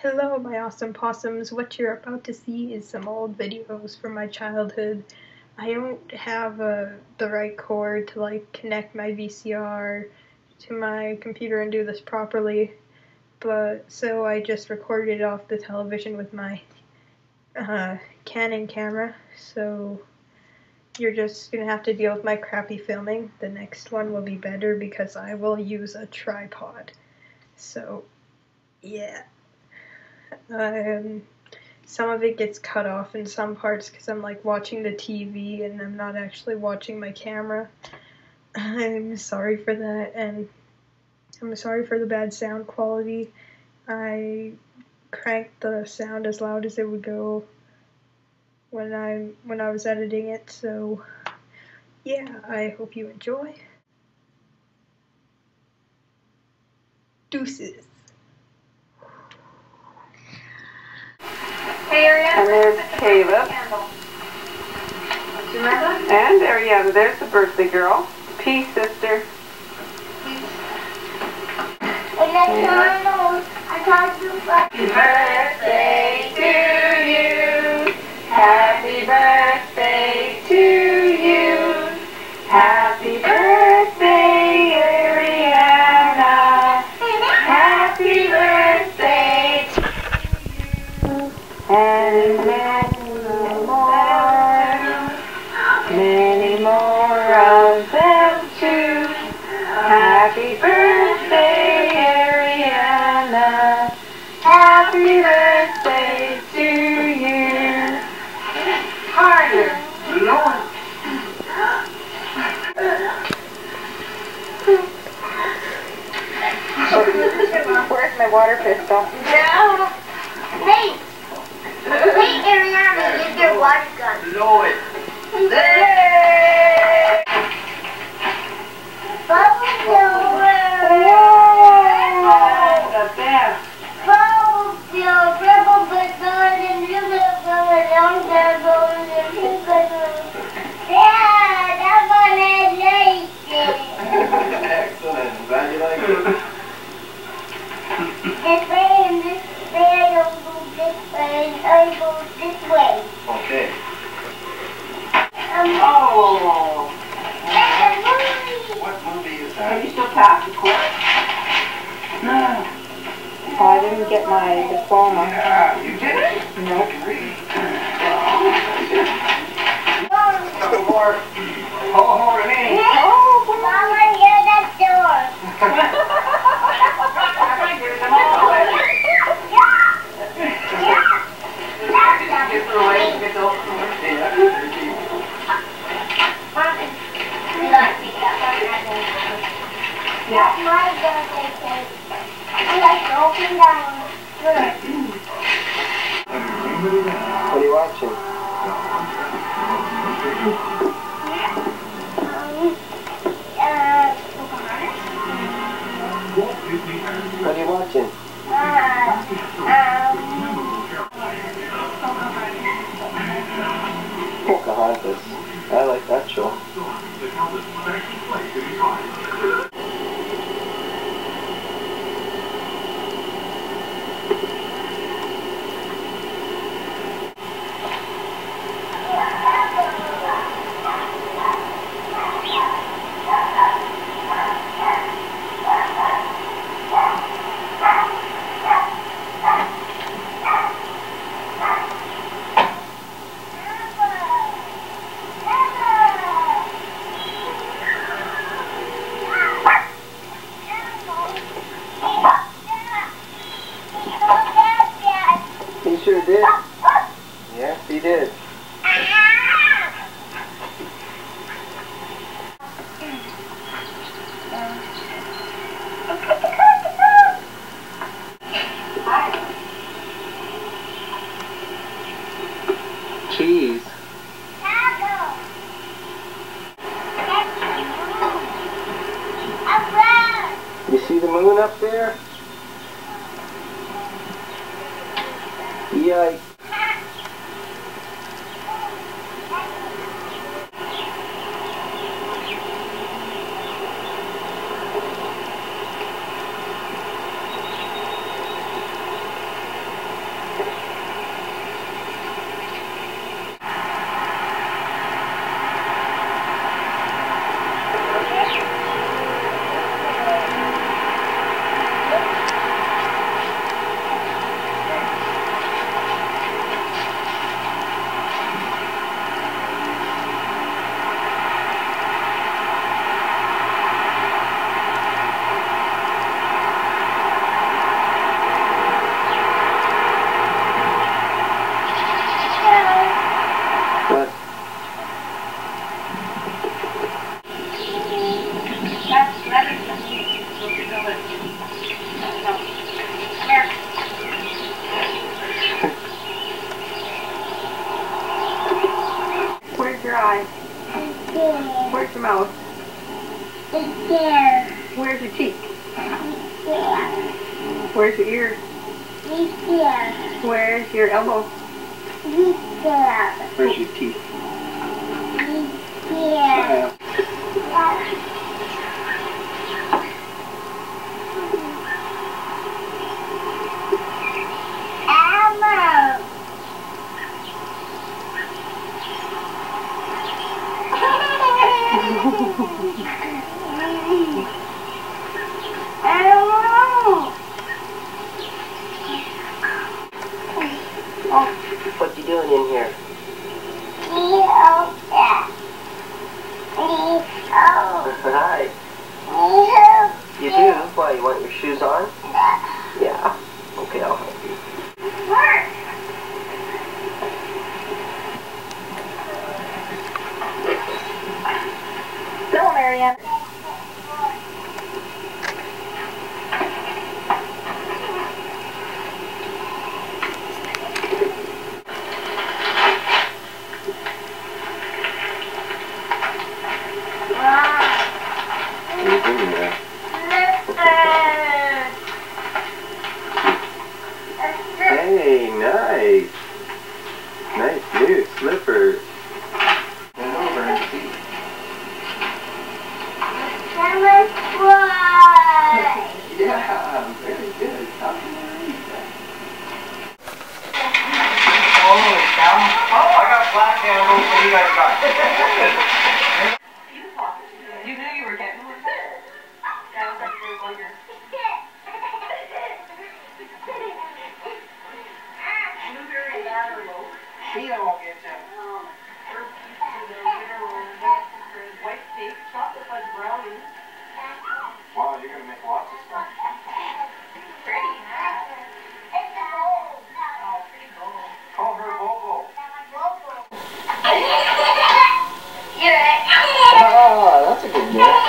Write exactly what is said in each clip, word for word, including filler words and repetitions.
Hello, my awesome possums. What you're about to see is some old videos from my childhood. I don't have uh, the right cord to like connect my V C R to my computer and do this properly, but so I just recorded it off the television with my uh, Canon camera. So you're just gonna have to deal with my crappy filming. The next one will be better because I will use a tripod. So, yeah. Um, some of it gets cut off in some parts because I'm like watching the T V and I'm not actually watching my camera. I'm sorry for that, and I'm sorry for the bad sound quality. I cranked the sound as loud as it would go when I when I was editing it. So yeah, I hope you enjoy. Deuces. And there's Caleb. And there, yeah, there's the birthday girl. Peace, sister. And next time I talk to Happy birthday to you. Happy birthday to you. Happy birthday, Ariana. Happy birthday to you. And many more of them too. Happy birthday, Ariana. Happy birthday to you. Harder. Where's my water pistol? No. Hey. Hey, Ariana, use your water gun. Blow it. Yay! Bubble silver! Yay! The best! Bubble silver, purple balloon, and blue balloon, and orange balloon, and pink balloon. Yeah, that one I liked it. Excellent. I'm glad you like it. This way and this way, I don't go this way, and I go this way. Okay. Oh, what movie is that? Are you still past the court? No. Oh, I didn't get my diploma. Yeah, you didn't? No. Couple more. Couple more remaining. Oh, Mama, hear that door. Yeah. Yeah. Get the light. Get the light. Yeah. That's my birthday cake. I like to open that one. Good. What are you watching? Um, uh, what are you watching? Uh, um, Pocahontas. I like that show. Sure did. Yes, he did. Cheese. You see the moon up there? Yikes. eye? It's there. Where's your mouth? It's there. Where's your cheek? It's there. Where's your ear? It's there. Where's your elbow? It's there. Where's your teeth? It's there. Wow. What you doing in here? Hi. You do? Why, you want your shoes on? Yeah. Okay, I'll help you. Go, Marianne. Hey, nice. Nice new slippers. Bend over and see. Yeah, very good. How can you read that? Holy cow. Oh, I got black animals. What do you guys got? You knew you were getting one. That was like your bugger. She won't get you. Her pieces are literal white cake, chocolate fudge brownies. Wow, you're going to make lots of stuff. Pretty. It's a bowl. Oh, pretty bowl. Call her Bobo. Bobo. You're it. Ah, that's a good guess.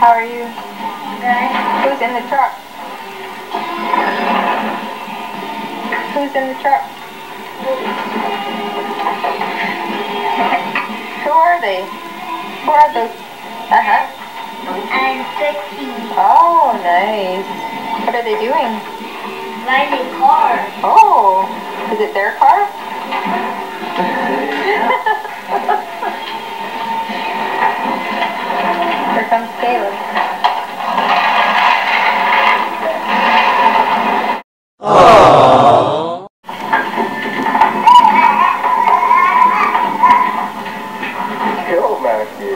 How are you? Good. Who's in the truck? Who's in the truck? Who are they? Who are those? Uh-huh. I'm fixing. Oh, nice. What are they doing? Riding a car. Oh, is it their car? Here comes Caleb. Oh. Kill Matthew.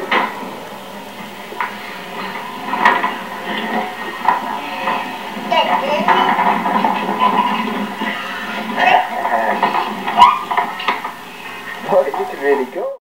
Boy, you can really go.